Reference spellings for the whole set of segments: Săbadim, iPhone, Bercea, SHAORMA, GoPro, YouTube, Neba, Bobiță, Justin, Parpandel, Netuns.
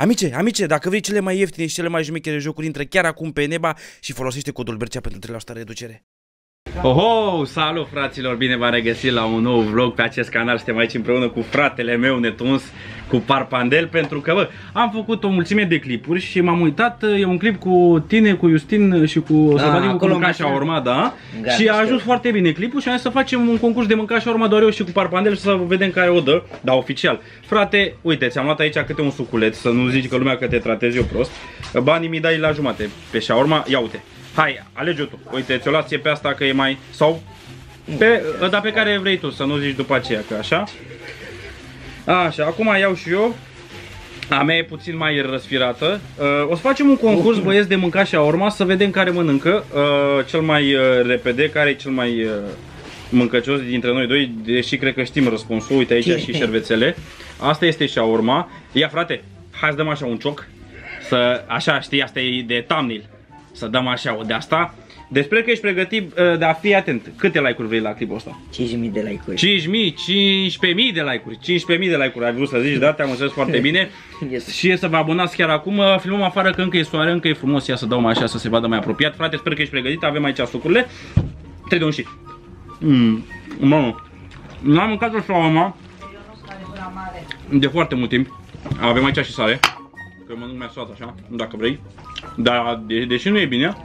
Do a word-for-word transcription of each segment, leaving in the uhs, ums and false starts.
Amice, amice, dacă vrei cele mai ieftine și cele mai jumechere jocuri, intră chiar acum pe Neba și folosește codul Bercea pentru trei la sută reducere. Oho, salut fraților, bine v-am regăsit la un nou vlog pe acest canal. Suntem aici împreună cu fratele meu Netuns, cu Parpandel, pentru că bă, am făcut o mulțime de clipuri și m-am uitat, e un clip cu tine, cu Justin și cu Săbadim, cu mâncașa urma, da? Gata, și a ajuns foarte bine clipul și am zis să facem un concurs de mâncașa urma doar eu și cu Parpandel și să vedem care o dă, da, oficial. Frate, uite, ți-am luat aici câte un suculeț, să nu zici că lumea că te tratezi eu prost. Banii mi dai la jumate pe șaorma, ia uite. Hai, alege-o tu. Uite, ți-o las ție pe asta că e mai... sau... pe... dar pe care vrei tu, să nu zici după aceea, că așa. Așa, acum iau și eu. A mea e puțin mai răsfirată. O să facem un concurs, băieți, de mâncașa urma, să vedem care mănâncă cel mai repede, care e cel mai mâncăcios dintre noi doi, deși cred că știm răspunsul. Uite, aici și șervețele. Asta este șaorma. Ia, frate, hai să dăm așa un cioc. Să... așa, știi, asta e de thumbnail. Să dăm așa o de asta. Despre că ești pregătit, dar fii atent. Câte like-uri vrei la clipul ăsta? cinci mii de like-uri. cinci mii, cincisprezece mii de like-uri. cincisprezece mii de like-uri ai vrut să zici, da? Te-am înțeles foarte bine. Yes. Și să vă abonați chiar acum. Filmăm afară că încă e soare, încă e frumos. Ia să dau mai așa să se vadă mai apropiat. Frate, sper că ești pregătit. Avem aici sucurile. trei, doi, unu și... Mm, n-am mâncat o șaorma de foarte mult timp. Avem aici și sare. Că mănânc mai soată așa, dacă vrei. Dar de, deși nu e bine.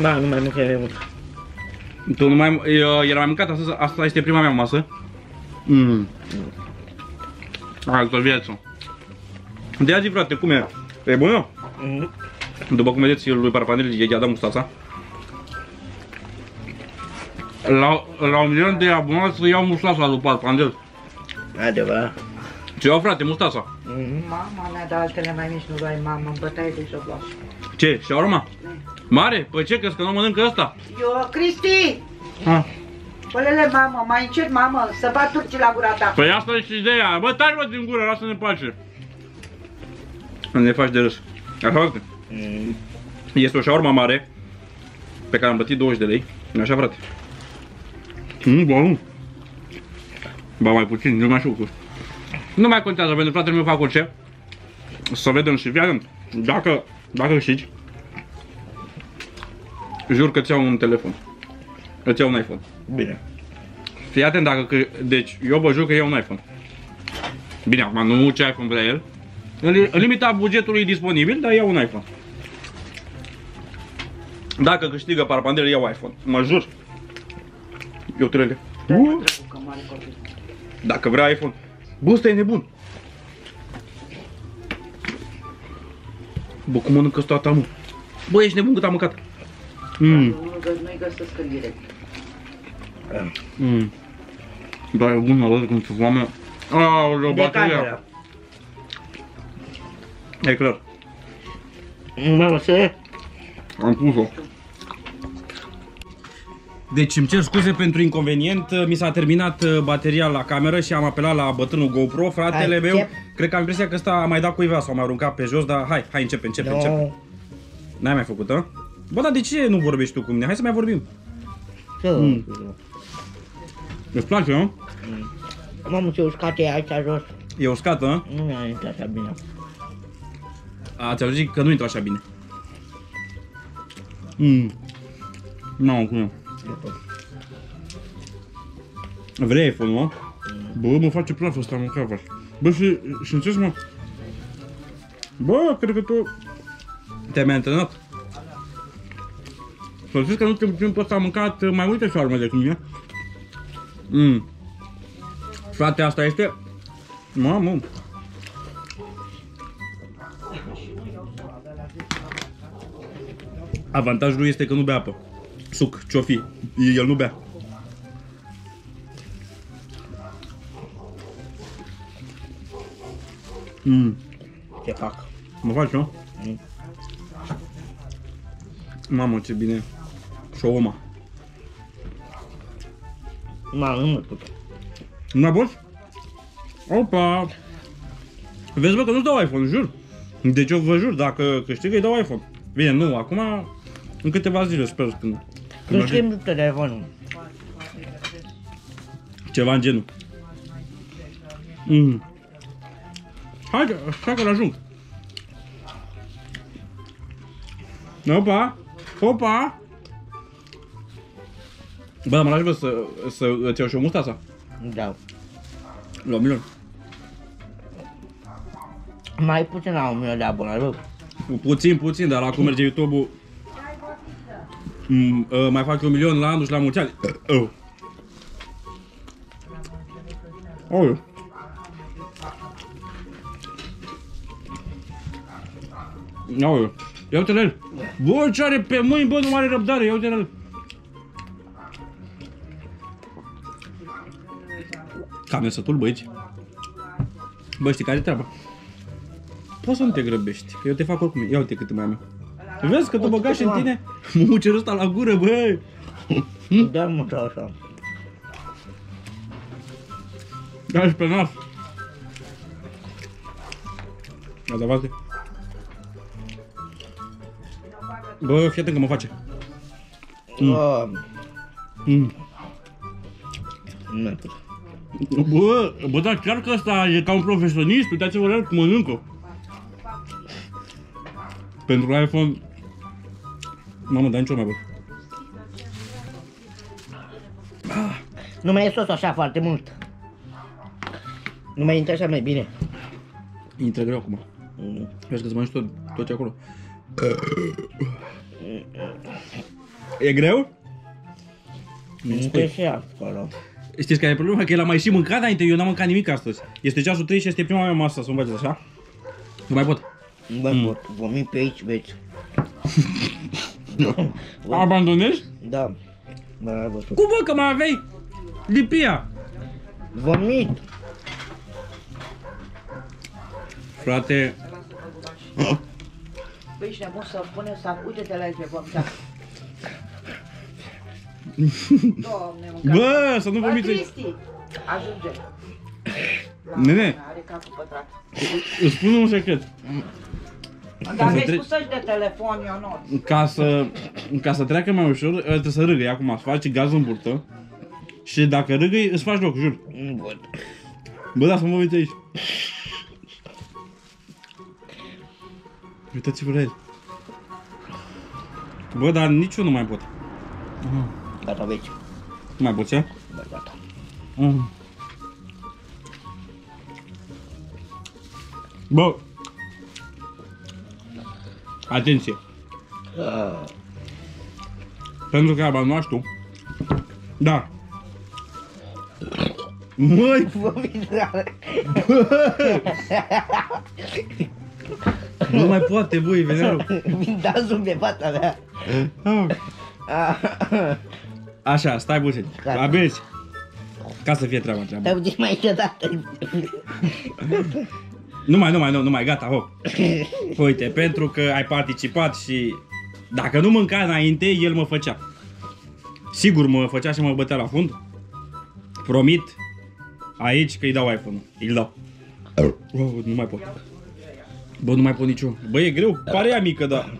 Da, nu mai mânc, e mult. Tu nu mai... era mai mâncat, asta, asta este prima mea masă. Mmm. Altă viață. De azi, frate, cum e? E bună? Mm. După cum vedeți, lui Parpandel i-a dat mustața. La, la un milion de abonați să iau mustața lui Parpandel. Adevărat. Ce iau, frate, mustața? Mm-hmm. Mama mea, dar altele mai mici nu dai, mamă, îmi bătai de jos. Ce? Șaorma? Mare? Păi ce, crezi că nu mănâncă ăsta? Eu, Cristi! Ah. Pălele, mamă, mai încet, mamă, să bat turcii la gura ta. Păi asta e și ideea, bă, tai mă din gură, lasă-ne pace. Ne faci de râs. Așa, mm. Este o șaorma mare, pe care am plătit douăzeci de lei. Așa, frate. Mm, ba, nu. Ba, mai puțin, nu mai știu cu. Nu mai contează, pentru fratele meu fac orice. Să vedem și viața. Dacă, dacă știi, jur că îți iau un telefon. Îți iau un iPhone. Bine. Fii atent dacă, deci eu vă jur că iau un iPhone. Bine, acum nu ce iPhone vrea el. În limita bugetului disponibil, dar iau un iPhone. Dacă câștigă Parpandel, iau iPhone. Mă jur. Eu trebuie. Dacă vrea iPhone. Bă, ăsta e nebun! Bă, cum mănâncă asta, mă? Bă, ești nebun cât am mâncat! Mmm! Mmm! Da, e bună, arată cum se foamea! Aoleu, bateria! E clar! Mă, ce? Am pus-o! Deci îmi cer scuze pentru inconvenient, mi s-a terminat bateria la cameră și am apelat la bătrânul GoPro, fratele hai, meu. Încep. Cred că am impresia că ăsta a mai dat cuiva sau m-a aruncat pe jos, dar hai, hai începe, începe, no. începe. N-ai mai făcut, a? Bă, dar de ce nu vorbești tu cu mine? Hai să mai vorbim. Mm. Îți place, nu? Mamă, ce uscată e aici jos. E uscată? Nu mi-a intrat așa bine. A, ți-au zis că nu intră așa bine. Mm. Nu, cum e? Vrei iPhone-ul, mă? Bă, mă face plafă asta, mă, cava. Bă, și, și înțeles, mă? Bă, cred că tu... te-ai mai antrenat? Să zici că nu timp timp ăsta am mâncat mai multe șaorme decât mine. Mmm. Frate, asta este... mamă! Avantajul lui este că nu bea apă. Suc, ce-o fi, el nu bea. Mm. Ce fac? Mă faci, nu? Mm. Mamă, ce bine. Șaorma. Mamă, nu mă putea. Nu mai poți? Opa! Vezi, bă, că nu-ți dau iPhone, jur. Deci eu vă jur, dacă câștigă, îi dau iPhone. Bine, nu, acum, în câteva zile, sper, când... nu schimbi telefonul. Ceva în genul. Mm. Haide, așa că ajung. Opa! Opa! Bă, mă lași, bă, să, să îți iau și o mustața? Da. La un milion. Mai puțin la un milion de abonați, bă. Puțin, puțin, dar acum merge YouTube-ul. Mm, uh, mai fac un milion la anul și la mulți ani. Uh. Oh. Oh. Ia uite la el. Bă, ce are pe mâini, bă, nu are răbdare, ia uite la el. Cam e sătul, băieți. Bă, știi care e treaba? Poți să nu te grăbești, că eu te fac oricum. Ia uite cât mai am eu. Vezi că tu băgași în tine mucerul ăsta la gură, bă. Da, mă, da, așa. Da, și pe nas. Azi, avante. Bă, fii atent că mă face. Bă. Mm. Mm. Bă, bă, dar chiar că ăsta e ca un profesionist, uitați-vă la el cum mănâncă. Pentru iPhone... Mamă, dar nicio mai bă. Nu mai e sos așa foarte mult. Nu mai intră așa mai bine. Intră greu acum. Mm. Vezi că îți mănânci tot, tot ce acolo. E greu? Intră și acolo. Știți care e problema? Că el a mai și mâncat înainte, eu n-am mâncat nimic astăzi. Este ceasul trei și este prima mea masă, să mă faceți așa? Nu mai pot. Nu mai mm. pot, vomit pe aici, vezi. Abandonezi? Da. Cum bă, că mai aveai lipia? Vomit. Frate... Băi, ești nebun să pune să... Uite-te la aici pe vomita. Doamne, bă, să nu vomiți. Cristi, ajunge. Nene, are capul pătrat. Îți spun un secret. Dar mi-ai spus să-și de telefon, Ionut. Ca să, ca să treacă mai ușor, trebuie să râgăi. Acum îți faci gazul în burtă. Și dacă râgăi, îți faci loc, jur. Bun. Bă, da, să mă vomiți aici. Uitați-vă la el. Bă, dar nici eu nu mai pot. Aha. Gata, veci. Mai puțin? Bă, gata. Mm. Bă! Atenție! Uh. Pentru că aba noastră... Da! Măi! Nu mai poate, băi, venerul! Mi-mi dați un pe fata mea! Așa, stai puțin, abezi, ca să fie treaba treaba. Te-au zis mai deodată. Nu mai, nu mai, nu mai, gata, hop. Uite, pentru că ai participat și dacă nu mânca înainte, el mă făcea. Sigur mă făcea și mă bătea la fund. Promit, aici că îi dau iPhone-ul, îi dau. Oh, nu mai pot. Bă, nu mai pot niciun. Bă, e greu, pare ea mică, dar...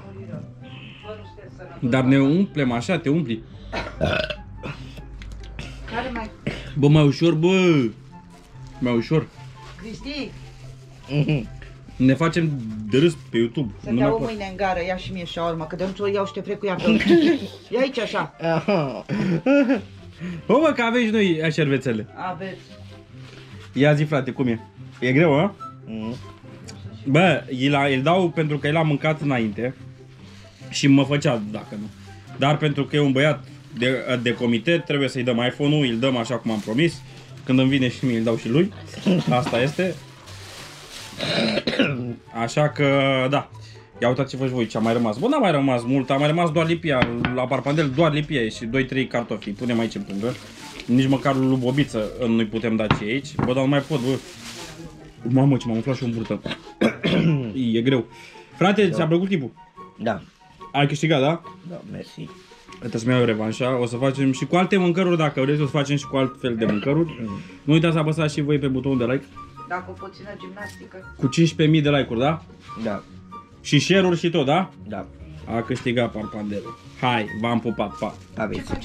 Dar ne umplem așa, te umpli. Care mai? Bă, mai ușor, bă! Mai ușor. Cristi! Ne facem de râs pe YouTube. Să te au mâine în gară, ia și mie șaorma, că de nu ți-o iau și te frec cu ea. Ia aici așa. Bă, bă, că aveți noi șervețele. Aveți. Ia zi, frate, cum e? E greu, a? Mm. Bă, îl dau pentru că el a mâncat înainte. Și mă făcea dacă nu. Dar pentru că e un băiat de, de comitet, trebuie să-i dăm iPhone-ul, îl dăm așa cum am promis. Când îmi vine și mie, îl dau și lui. Asta este. Așa că, da. Ia uitați-vă și voi ce a mai rămas. Bă, n-a mai rămas mult, a mai rămas doar lipia. La Parpandel doar lipia e și doi trei cartofi. Punem aici în pândă. Nici măcar lui Bobiță nu-i putem da ce aici. Bă, dar nu mai pot, bă. Mamă, ce m-am umflat și o burtă. E greu. Frate, ți-a plăcut tipul? Da. Ai câștigat, da? Da, mersi. Trebuie să-mi iau revanșa, o să facem și cu alte mâncăruri, dacă vreți, o să facem și cu alt fel de mâncăruri. Nu uitați să apăsați și voi pe butonul de like. Da, cu puțină gimnastică. Cu cincisprezece mii de like-uri, da? Da. Și share-uri și tot, da? Da. A câștigat Parpandelul. Hai, v-am pupat, pa!